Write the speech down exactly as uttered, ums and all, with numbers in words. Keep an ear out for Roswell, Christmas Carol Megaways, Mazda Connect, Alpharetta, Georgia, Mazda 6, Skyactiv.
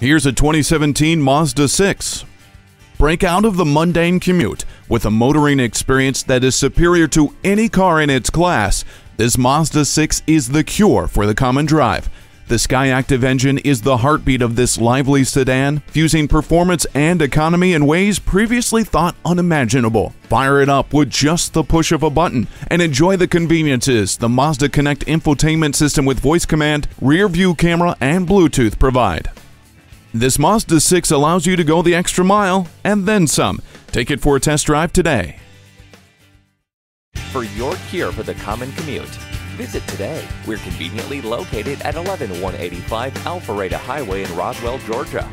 Here's a twenty seventeen Mazda six. Break out of the mundane commute with a motoring experience that is superior to any car in its class. This Mazda six is the cure for the common drive. The Skyactiv engine is the heartbeat of this lively sedan, fusing performance and economy in ways previously thought unimaginable. Fire it up with just the push of a button and enjoy the conveniences the Mazda Connect infotainment system with voice command, rear-view camera, and Bluetooth provide. This Mazda six allows you to go the extra mile and then some. Take it for a test drive today. For your cure for the common commute, visit today. We're conveniently located at eleven one eighty-five Alpharetta Highway in Roswell, Georgia.